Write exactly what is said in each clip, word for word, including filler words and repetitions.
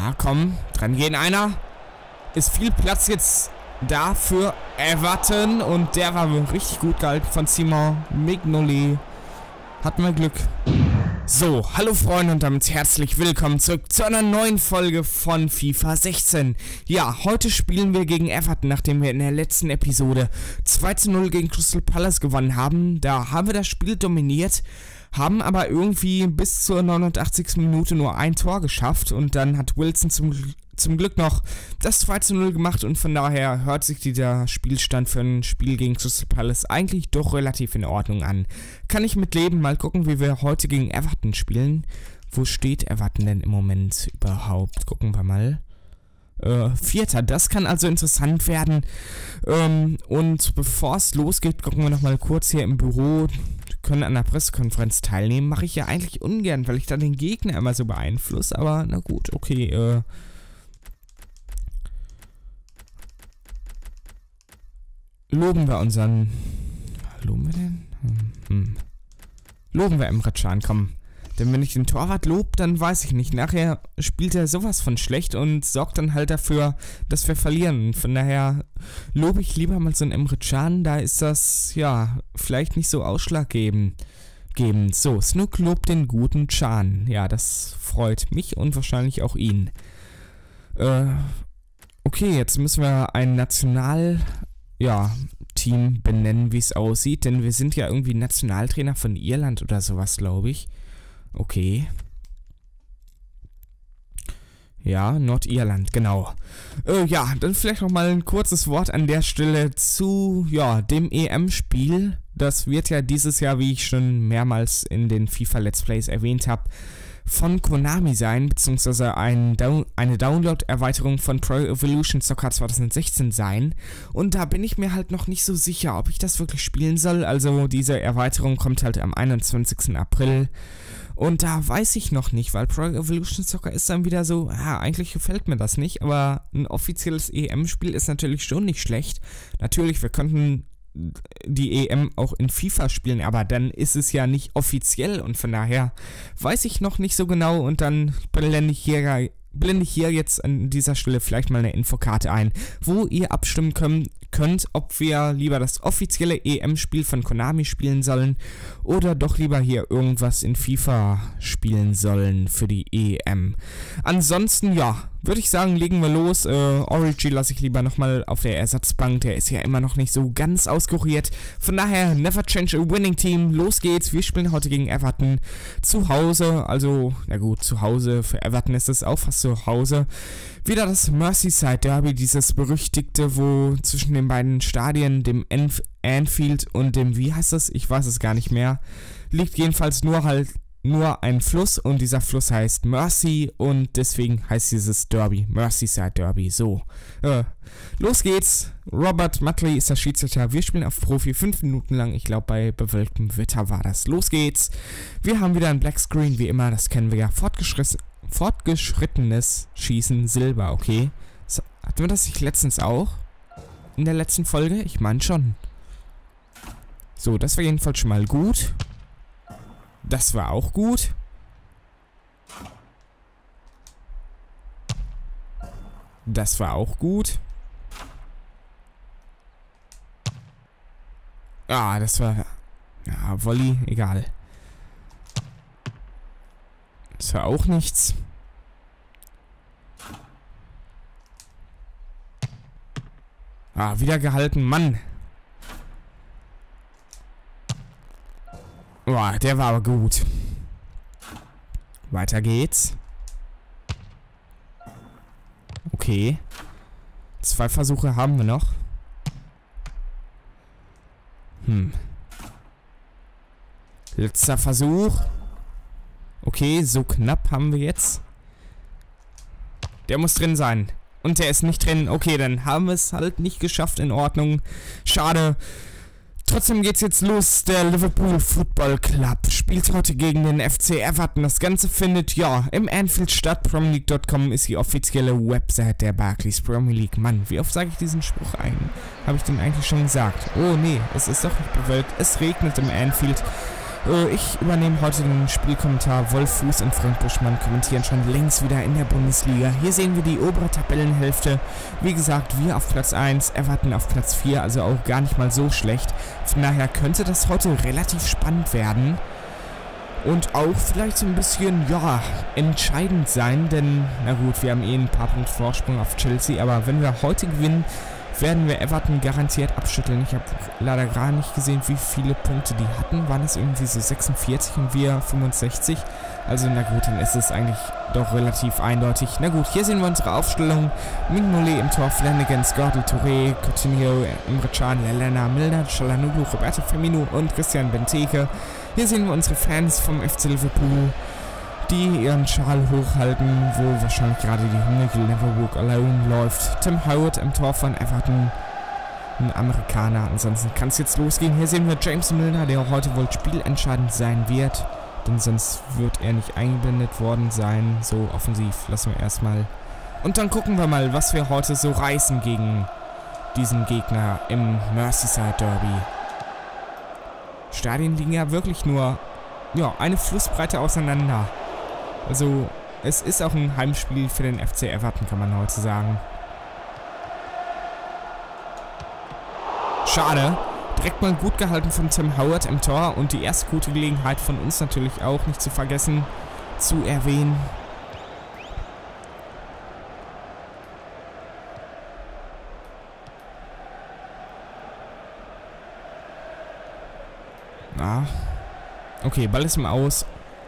Ah, komm. Dran gehen einer. Ist viel Platz jetzt da für Everton. Und der war richtig gut gehalten von Simon Mignolet. Hatten wir Glück. So, hallo Freunde und damit herzlich willkommen zurück zu einer neuen Folge von FIFA sechzehn. Ja, heute spielen wir gegen Everton, nachdem wir in der letzten Episode zwei zu null gegen Crystal Palace gewonnen haben. Da haben wir das Spiel dominiert, haben aber irgendwie bis zur neunundachtzigsten Minute nur ein Tor geschafft. Und dann hat Wilson zum, zum Glück noch das zwei zu null gemacht und von daher hört sich dieser Spielstand für ein Spiel gegen Crystal Palace eigentlich doch relativ in Ordnung an. Kann ich mit leben, mal gucken, wie wir heute gegen Everton spielen. Wo steht Everton denn im Moment überhaupt? Gucken wir mal. Äh, Vierter, das kann also interessant werden. Ähm, und bevor es losgeht, gucken wir nochmal kurz hier im Büro. Können an der Pressekonferenz teilnehmen, mache ich ja eigentlich ungern, weil ich dann den Gegner immer so beeinflusse, aber na gut, okay, äh. Loben wir unseren... Loben wir denn? Hm, hm. Loben wir Emre Can, komm. Denn wenn ich den Torwart lobe, dann weiß ich nicht. Nachher spielt er sowas von schlecht und sorgt dann halt dafür, dass wir verlieren. Von daher lobe ich lieber mal so einen Emre Can. Da ist das, ja, vielleicht nicht so ausschlaggebend. So, Snook lobt den guten Can. Ja, das freut mich und wahrscheinlich auch ihn. Äh, okay, jetzt müssen wir ein National... ja... Team benennen, wie es aussieht. Denn wir sind ja irgendwie Nationaltrainer von Irland oder sowas, glaube ich. Okay. Ja, Nordirland, genau. Äh, ja, dann vielleicht nochmal ein kurzes Wort an der Stelle zu, ja, dem E M-Spiel. Das wird ja dieses Jahr, wie ich schon mehrmals in den FIFA Let's Plays erwähnt habe, von Konami sein, beziehungsweise ein Down- eine Download-Erweiterung von Pro Evolution Soccer zweitausendsechzehn sein. Und da bin ich mir halt noch nicht so sicher, ob ich das wirklich spielen soll. Also diese Erweiterung kommt halt am einundzwanzigsten April. Und da weiß ich noch nicht, weil Pro Evolution Soccer ist dann wieder so, ja, eigentlich gefällt mir das nicht, aber ein offizielles E M-Spiel ist natürlich schon nicht schlecht. Natürlich, wir könnten die E M auch in FIFA spielen, aber dann ist es ja nicht offiziell und von daher weiß ich noch nicht so genau und dann blende ich hier, blende ich hier jetzt an dieser Stelle vielleicht mal eine Infokarte ein, wo ihr abstimmen könnt, könnt ob wir lieber das offizielle E M-Spiel von Konami spielen sollen oder doch lieber hier irgendwas in FIFA spielen sollen für die E M. Ansonsten, ja, würde ich sagen, legen wir los. Äh, Origi lasse ich lieber nochmal auf der Ersatzbank. Der ist ja immer noch nicht so ganz auskuriert. Von daher, never change a winning team. Los geht's. Wir spielen heute gegen Everton zu Hause. Also, na gut, zu Hause. Für Everton ist es auch fast zu Hause. Wieder das Merseyside Derby, dieses berüchtigte, wo zwischen den beiden Stadien, dem Enf Anfield und dem, wie heißt das? Ich weiß es gar nicht mehr. Liegt jedenfalls nur halt nur ein Fluss und dieser Fluss heißt Mersey und deswegen heißt dieses Derby Merseyside Derby. So, äh, los geht's. Robert Muttley ist der Schiedsrichter. Wir spielen auf Profi fünf Minuten lang. Ich glaube, bei bewölktem Wetter war das. Los geht's. Wir haben wieder ein Black Screen, wie immer. Das kennen wir ja. Fortgeschriss Fortgeschrittenes Schießen Silber, okay. So, hatten wir das nicht letztens auch? In der letzten Folge? Ich meine schon. So, das war jedenfalls schon mal gut. Das war auch gut. Das war auch gut. Ah, das war... Ja, Volley, egal. Das war auch nichts. Ah, wieder gehalten, Mann. Boah, der war aber gut. Weiter geht's. Okay. Zwei Versuche haben wir noch. Hm. Letzter Versuch. Okay, so knapp haben wir jetzt. Der muss drin sein. Und der ist nicht drin. Okay, dann haben wir es halt nicht geschafft. In Ordnung. Schade. Trotzdem geht's jetzt los. Der Liverpool Football Club spielt heute gegen den F C Everton. Das Ganze findet, ja, im Anfield statt. Premier League Punkt com ist die offizielle Website der Barclays Premier League. Mann, wie oft sage ich diesen Spruch ein? Habe ich den eigentlich schon gesagt? Oh, nee, es ist doch nicht bewölkt. Es regnet im Anfield. Ich übernehme heute den Spielkommentar. Wolf Fuß und Frank Buschmann kommentieren schon längst wieder in der Bundesliga. Hier sehen wir die obere Tabellenhälfte. Wie gesagt, wir auf Platz eins, Everton auf Platz vier, also auch gar nicht mal so schlecht. Von daher könnte das heute relativ spannend werden. Und auch vielleicht so ein bisschen, ja, entscheidend sein, denn, na gut, wir haben eh ein paar Punkte Vorsprung auf Chelsea, aber wenn wir heute gewinnen, werden wir Everton garantiert abschütteln. Ich habe leider gar nicht gesehen, wie viele Punkte die hatten. Waren es irgendwie so sechsundvierzig und wir fünfundsechzig? Also na gut, dann ist es eigentlich doch relativ eindeutig. Na gut, hier sehen wir unsere Aufstellung. Mignolet im Tor, Flanagan, Scottie Touré, Coutinho, Emre Can, Lallana, Milner, Çalhanoğlu, Roberto Firmino und Christian Benteke. Hier sehen wir unsere Fans vom F C Liverpool, die ihren Schal hochhalten, wo wahrscheinlich gerade die Hymne Never Walk Alone läuft. Tim Howard im Tor von Everton, ein Amerikaner. Ansonsten kann es jetzt losgehen. Hier sehen wir James Milner, der heute wohl spielentscheidend sein wird, denn sonst wird er nicht eingeblendet worden sein. So offensiv lassen wir erstmal. Und dann gucken wir mal, was wir heute so reißen gegen diesen Gegner im Merseyside Derby. Stadien liegen ja wirklich nur, ja, eine Flussbreite auseinander. Also, es ist auch ein Heimspiel für den F C Everton, kann man heute sagen. Schade. Direkt mal gut gehalten von Tim Howard im Tor. Und die erste gute Gelegenheit von uns natürlich auch nicht zu vergessen, zu erwähnen. Ah. Okay, Ball ist im Aus.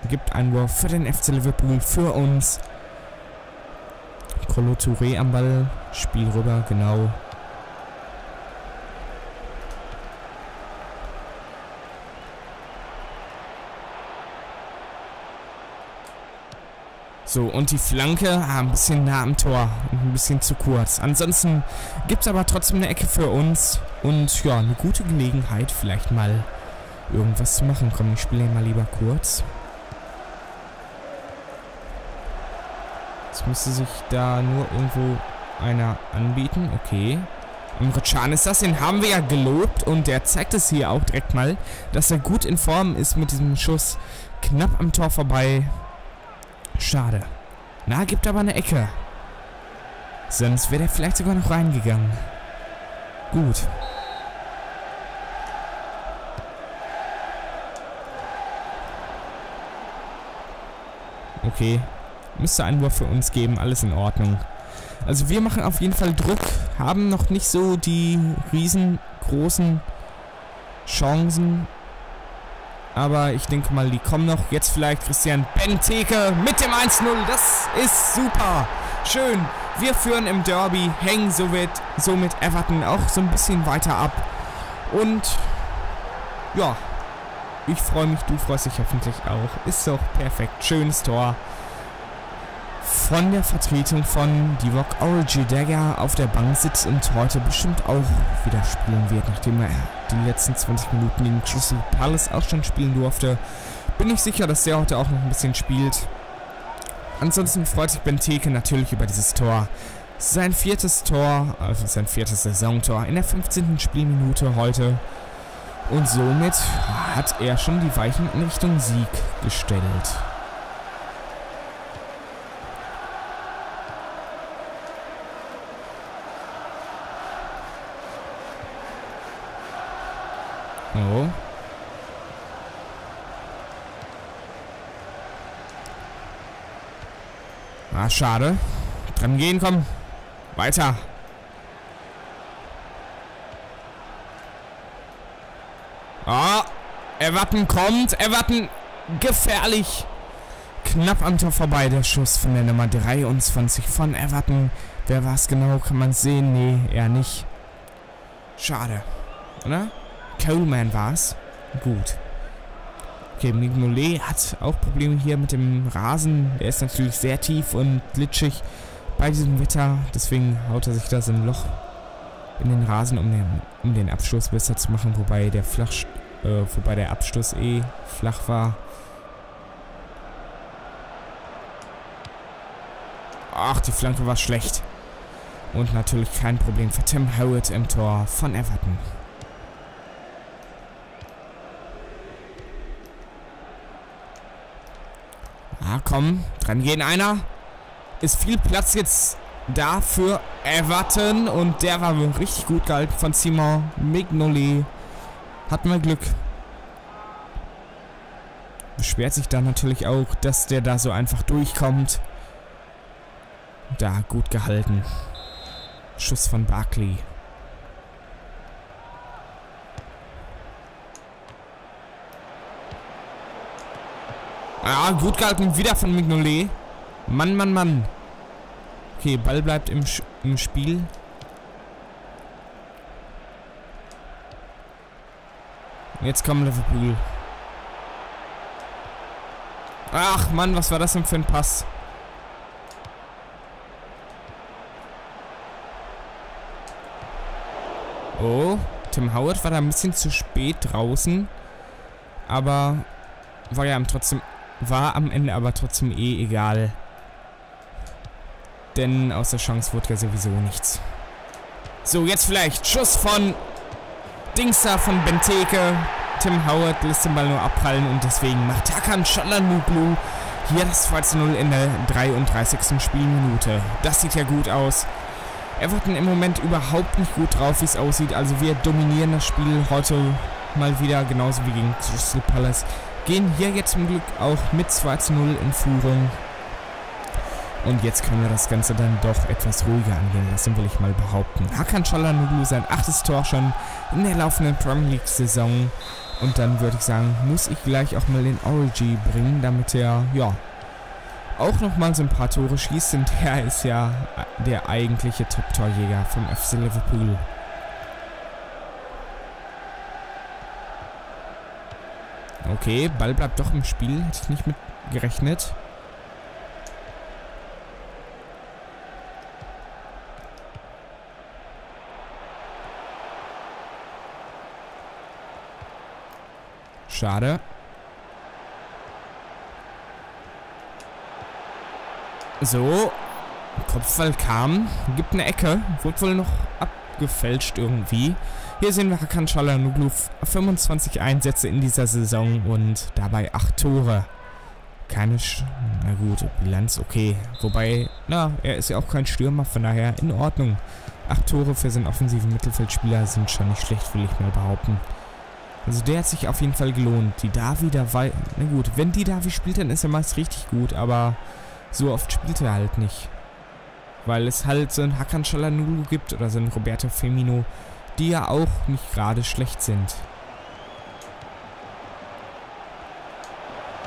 Gibt einen Wurf für den F C Liverpool, für uns. Kolo Touré am Ball. Spiel rüber, genau. So, und die Flanke, ah, ein bisschen nah am Tor. Ein bisschen zu kurz. Ansonsten gibt es aber trotzdem eine Ecke für uns. Und ja, eine gute Gelegenheit, vielleicht mal irgendwas zu machen. Komm, ich spiele mal lieber kurz. Jetzt müsste sich da nur irgendwo einer anbieten. Okay. Emre Can ist das. Den haben wir ja gelobt. Und der zeigt es hier auch direkt mal, dass er gut in Form ist mit diesem Schuss. Knapp am Tor vorbei. Schade. Na, gibt aber eine Ecke. Sonst wäre der vielleicht sogar noch reingegangen. Gut. Okay. Müsste einen Wurf für uns geben, alles in Ordnung. Also wir machen auf jeden Fall Druck, haben noch nicht so die riesengroßen Chancen. Aber ich denke mal, die kommen noch. Jetzt vielleicht Christian Benteke mit dem eins zu null. Das ist super. Schön. Wir führen im Derby, hängen somit, somit Everton auch so ein bisschen weiter ab. Und ja, ich freue mich, du freust dich hoffentlich auch. Ist doch perfekt. Schönes Tor von der Vertretung von Divock Origi, der ja auf der Bank sitzt und heute bestimmt auch wieder spielen wird, nachdem er die letzten zwanzig Minuten gegen Crystal Palace auch schon spielen durfte. Bin ich sicher, dass der heute auch noch ein bisschen spielt. Ansonsten freut sich Benteke natürlich über dieses Tor. Sein viertes Tor, also sein viertes Saisontor in der fünfzehnten Spielminute heute. Und somit hat er schon die Weichen in Richtung Sieg gestellt. Oh. Ah, schade. Dran gehen, komm. Weiter. Ah, Everton kommt. Everton gefährlich. Knapp am Tor vorbei, der Schuss von der Nummer dreiundzwanzig von Everton. Wer war es genau? Kann man es sehen? Nee, eher nicht. Schade, oder? Coleman war es. Gut. Okay, Mignolet hat auch Probleme hier mit dem Rasen. Der ist natürlich sehr tief und glitschig bei diesem Wetter. Deswegen haut er sich da so ein Loch in den Rasen, um den, um den Abstoß besser zu machen. Wobei der, Flach, äh, wobei der Abstoß eh flach war. Ach, die Flanke war schlecht. Und natürlich kein Problem für Tim Howard im Tor von Everton. Ja, komm. Reingehen einer. Ist viel Platz jetzt da für Everton. Und der war richtig gut gehalten von Simon Mignolet. Hat mal Glück. Beschwert sich dann natürlich auch, dass der da so einfach durchkommt. Da, gut gehalten. Schuss von Barclay. Ah, gut gehalten. Wieder von Mignolet. Mann, Mann, Mann. Okay, Ball bleibt im, Sch- im Spiel. Jetzt kommt Liverpool. Ach, Mann, was war das denn für ein Pass? Oh, Tim Howard war da ein bisschen zu spät draußen. Aber war ja trotzdem, war am Ende aber trotzdem eh egal. Denn aus der Chance wurde ja sowieso nichts. So, jetzt vielleicht Schuss von Dingster, von Benteke. Tim Howard lässt den Ball nur abprallen und deswegen macht Hakan Çalhanoğlu hier das zwei zu null in der dreiunddreißigsten Spielminute. Das sieht ja gut aus. Everton im Moment überhaupt nicht gut drauf, wie es aussieht. Also wir dominieren das Spiel heute mal wieder, genauso wie gegen Crystal Palace. Gehen hier jetzt zum Glück auch mit zwei zu null in Führung. Und jetzt können wir das Ganze dann doch etwas ruhiger angehen lassen, will ich mal behaupten. Hakan Çalhanoğlu sein achtes Tor schon in der laufenden Premier League-Saison. Und dann würde ich sagen, muss ich gleich auch mal den Origi bringen, damit er, ja, auch nochmal so ein paar Tore schießt. Und der ist ja der eigentliche Top-Torjäger vom F C Liverpool. Okay, Ball bleibt doch im Spiel. Hätte ich nicht mit gerechnet. Schade. So. Kopfball kam. Gibt eine Ecke. Wurde wohl noch abgefälscht irgendwie. Hier sehen wir Hakan Çalhanoğlu. fünfundzwanzig Einsätze in dieser Saison und dabei acht Tore. Keine Sch Na gut, Bilanz okay. Wobei, na, er ist ja auch kein Stürmer, von daher in Ordnung. acht Tore für seinen offensiven Mittelfeldspieler sind schon nicht schlecht, will ich mal behaupten. Also der hat sich auf jeden Fall gelohnt. Die Davi, da war... Na gut, wenn die Davi spielt, dann ist er meist richtig gut, aber so oft spielt er halt nicht. Weil es halt so einen Hakan Çalhanoğlu gibt oder so einen Roberto Firmino, die ja auch nicht gerade schlecht sind.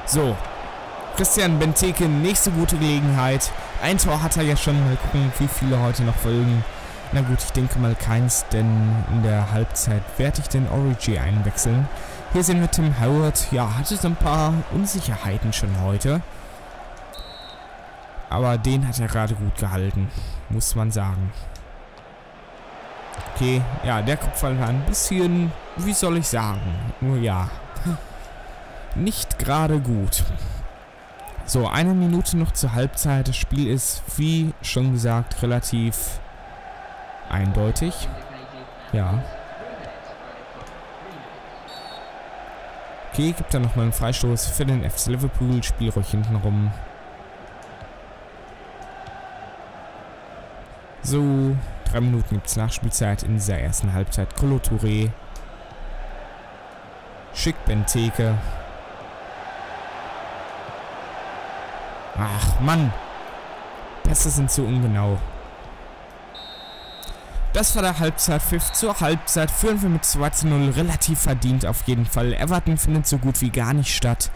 So, Christian Benteke, nächste gute Gelegenheit. Ein Tor hat er ja schon. Mal gucken, wie viele heute noch folgen. Na gut, ich denke mal keins, denn in der Halbzeit werde ich den Origi einwechseln. Hier sehen wir Tim Howard. Ja, hatte so ein paar Unsicherheiten schon heute. Aber den hat er gerade gut gehalten, muss man sagen. Okay, ja, der Kopfball war ein bisschen, wie soll ich sagen, nur ja, nicht gerade gut. So, eine Minute noch zur Halbzeit. Das Spiel ist, wie schon gesagt, relativ... eindeutig. Ja. Okay, gibt dann nochmal einen Freistoß für den F C Liverpool. Spiel ruhig hinten rum. So, drei Minuten gibt es Nachspielzeit in dieser ersten Halbzeit. Kolo Touré. Schick Benteke. Ach, Mann. Pässe sind zu ungenau. Das war der Halbzeitpfiff. Zur Halbzeit führen wir mit zwei zu null, relativ verdient auf jeden Fall. Everton findet so gut wie gar nicht statt.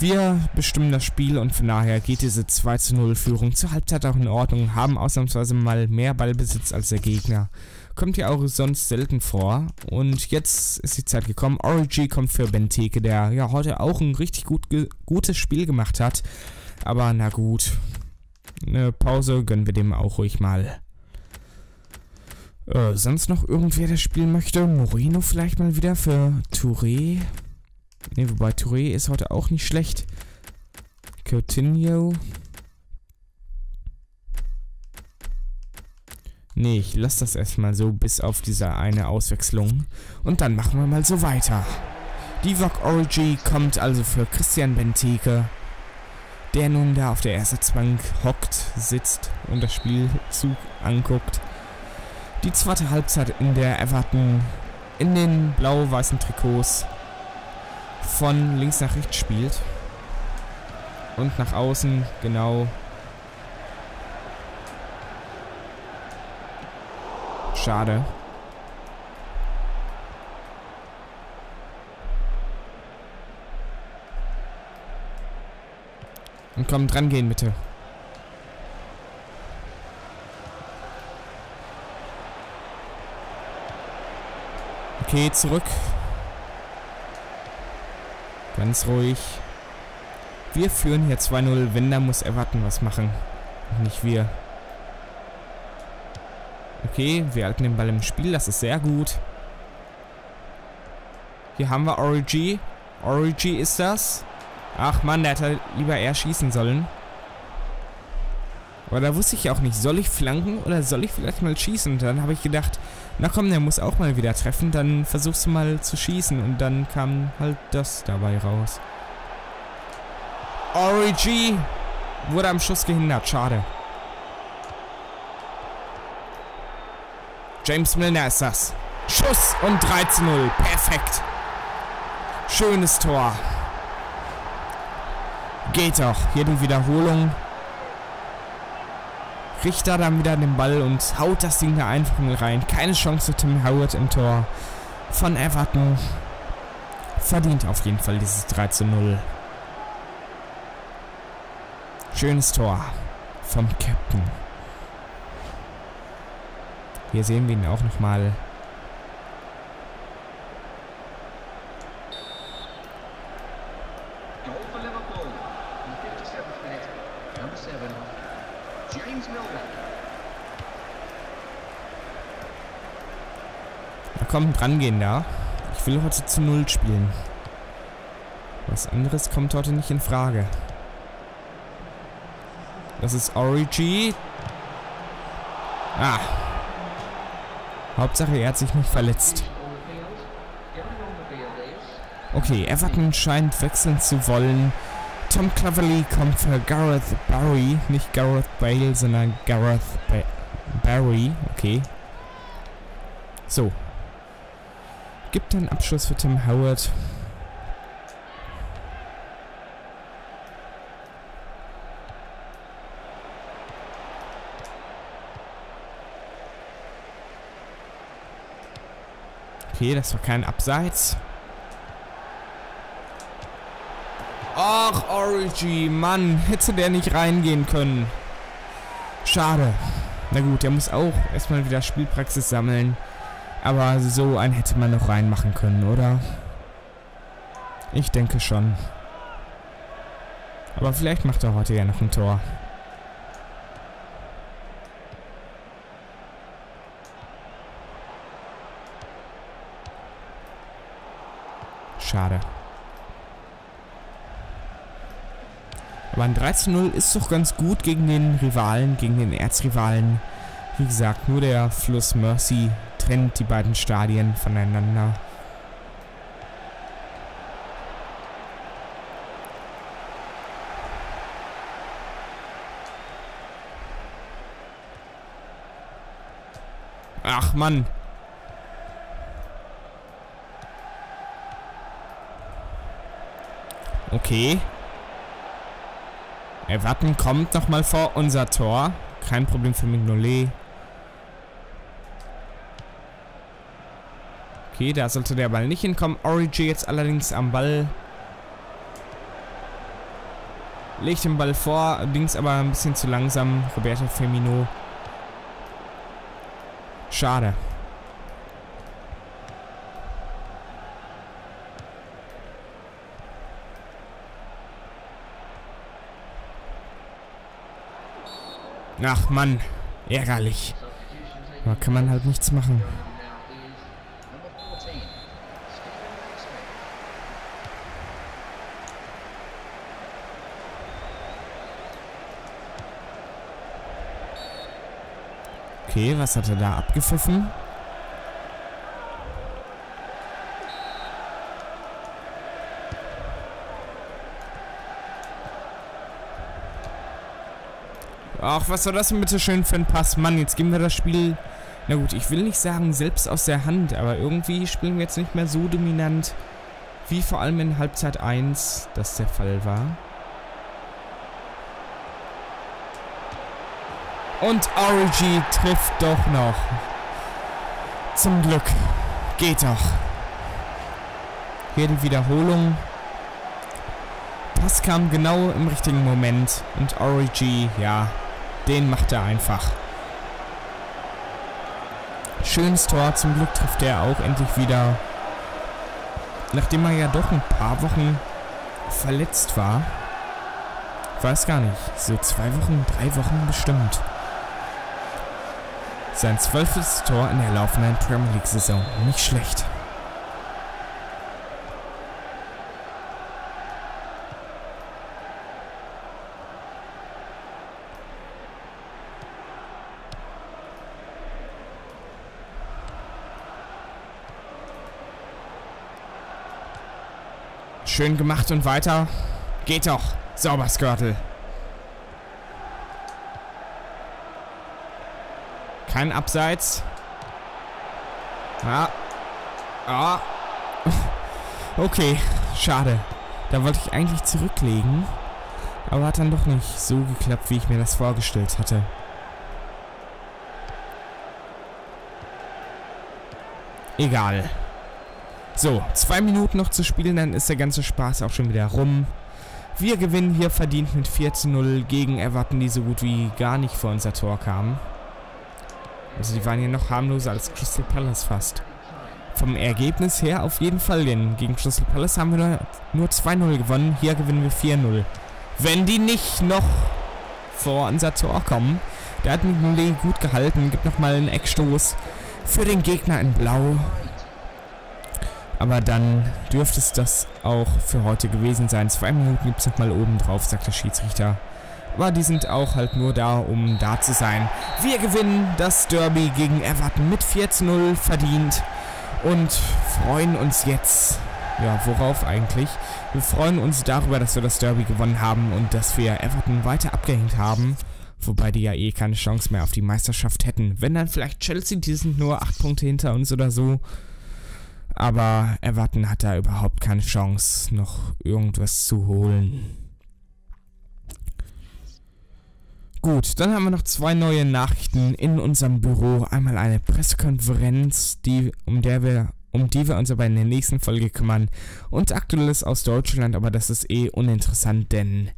Wir bestimmen das Spiel und von daher geht diese zwei zu null Führung zur Halbzeit auch in Ordnung. Haben ausnahmsweise mal mehr Ballbesitz als der Gegner. Kommt ja auch sonst selten vor. Und jetzt ist die Zeit gekommen. Origi kommt für Benteke, der ja heute auch ein richtig gut, gutes Spiel gemacht hat. Aber na gut, eine Pause gönnen wir dem auch ruhig mal. Äh, sonst noch irgendwer, der spielen möchte? Moreno vielleicht mal wieder für Touré. Ne, wobei Touré ist heute auch nicht schlecht. Coutinho. Ne, ich lasse das erstmal so bis auf diese eine Auswechslung. Und dann machen wir mal so weiter. Divock Origi kommt also für Christian Benteke. der nun da auf der Ersatzbank hockt, sitzt und das Spielzug anguckt. Die zweite Halbzeit, in der Everton in den blau-weißen Trikots von links nach rechts spielt. Und nach außen, genau. Schade. Und komm, dran gehen, bitte. Okay, zurück. Ganz ruhig. Wir führen hier zwei null. Wenn, da muss Everton was machen. Und nicht wir. Okay, wir halten den Ball im Spiel. Das ist sehr gut. Hier haben wir Origi. Origi ist das. Ach Mann, der hätte lieber eher schießen sollen. Aber da wusste ich auch nicht, soll ich flanken oder soll ich vielleicht mal schießen? Und dann habe ich gedacht, na komm, der muss auch mal wieder treffen. Dann versuchst du mal zu schießen. Und dann kam halt das dabei raus. Origi wurde am Schuss gehindert. Schade. James Milner ist das. Schuss und drei zu null. Perfekt. Schönes Tor. Geht auch. Hier die Wiederholung. Richter dann wieder den Ball und haut das Ding da einfach mal rein. Keine Chance für Tim Howard im Tor von Everton. Verdient auf jeden Fall dieses drei zu null. Schönes Tor vom Captain. Hier sehen wir ihn auch nochmal. Na komm, dran gehen da. Ich will heute zu Null spielen. Was anderes kommt heute nicht in Frage. Das ist Origi. Ah. Hauptsache, er hat sich nicht verletzt. Okay, Everton scheint wechseln zu wollen. Tom Cleverly kommt für Gareth Barry. Nicht Gareth Bale, sondern Gareth ba Barry. Okay. So. Gibt einen Abschluss für Tim Howard. Okay, das war kein Abseits. Ach, Origi, Mann. Hätte der nicht reingehen können. Schade. Na gut, der muss auch erstmal wieder Spielpraxis sammeln. Aber so einen hätte man noch reinmachen können, oder? Ich denke schon. Aber vielleicht macht er heute ja noch ein Tor. Schade. Aber ein drei zu null ist doch ganz gut gegen den Rivalen, gegen den Erzrivalen. Wie gesagt, nur der Fluss Mersey trennt die beiden Stadien voneinander. Ach Mann. Okay. Everton kommt nochmal vor unser Tor. Kein Problem für Mignolet. Okay, da sollte der Ball nicht hinkommen. Origi jetzt allerdings am Ball. Legt den Ball vor, links aber ein bisschen zu langsam. Roberto Firmino. Schade. Ach Mann, ärgerlich. Da kann man halt nichts machen. Okay, was hat er da abgepfiffen? Ach, was war das denn bitte schön für ein Pass? Mann, jetzt geben wir das Spiel, na gut, ich will nicht sagen selbst aus der Hand, aber irgendwie spielen wir jetzt nicht mehr so dominant, wie vor allem in Halbzeit eins das der Fall war. Und Origi trifft doch noch. Zum Glück. Geht doch. Hier die Wiederholung. Pass kam genau im richtigen Moment. Und Origi, ja, den macht er einfach. Schönes Tor. Zum Glück trifft er auch endlich wieder. Nachdem er ja doch ein paar Wochen verletzt war. Ich weiß gar nicht. So zwei Wochen, drei Wochen bestimmt. Sein zwölftes Tor in der laufenden Premier League-Saison. Nicht schlecht. Schön gemacht und weiter. Geht doch. Sauber, Skrtel. Kein Abseits. Ah. Ah. Okay, schade. Da wollte ich eigentlich zurücklegen. Aber hat dann doch nicht so geklappt, wie ich mir das vorgestellt hatte. Egal. So, zwei Minuten noch zu spielen, dann ist der ganze Spaß auch schon wieder rum. Wir gewinnen hier verdient mit vier zu null gegen Everton, die so gut wie gar nicht vor unser Tor kamen. Also die waren hier noch harmloser als Crystal Palace fast. Vom Ergebnis her auf jeden Fall, denn gegen Crystal Palace haben wir nur zwei null gewonnen. Hier gewinnen wir vier null. Wenn die nicht noch vor unser Tor kommen, der hat Mignolet gut gehalten. Gibt nochmal einen Eckstoß für den Gegner in Blau. Aber dann dürfte es das auch für heute gewesen sein. Zwei Minuten gibt es nochmal oben drauf, sagt der Schiedsrichter. Aber die sind auch halt nur da, um da zu sein. Wir gewinnen das Derby gegen Everton mit vier zu null verdient und freuen uns jetzt, ja, worauf eigentlich? Wir freuen uns darüber, dass wir das Derby gewonnen haben und dass wir Everton weiter abgehängt haben. Wobei die ja eh keine Chance mehr auf die Meisterschaft hätten. Wenn dann vielleicht Chelsea, die sind nur acht Punkte hinter uns oder so. Aber Everton hat da überhaupt keine Chance, noch irgendwas zu holen. Gut, dann haben wir noch zwei neue Nachrichten in unserem Büro. Einmal eine Pressekonferenz, die, um, der wir, um die wir uns aber in der nächsten Folge kümmern. Und Aktuelles aus Deutschland, aber das ist eh uninteressant, denn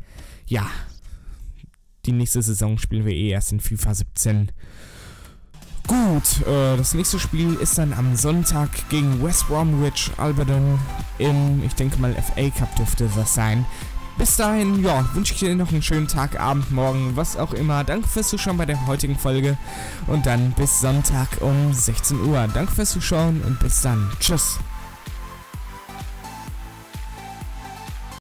ja, die nächste Saison spielen wir eh erst in FIFA siebzehn. Gut, äh, das nächste Spiel ist dann am Sonntag gegen West Bromwich Albion im, ich denke mal, F A Cup dürfte das sein. Bis dahin, ja, wünsche ich dir noch einen schönen Tag, Abend, Morgen, was auch immer. Danke fürs Zuschauen bei der heutigen Folge und dann bis Sonntag um sechzehn Uhr. Danke fürs Zuschauen und bis dann. Tschüss.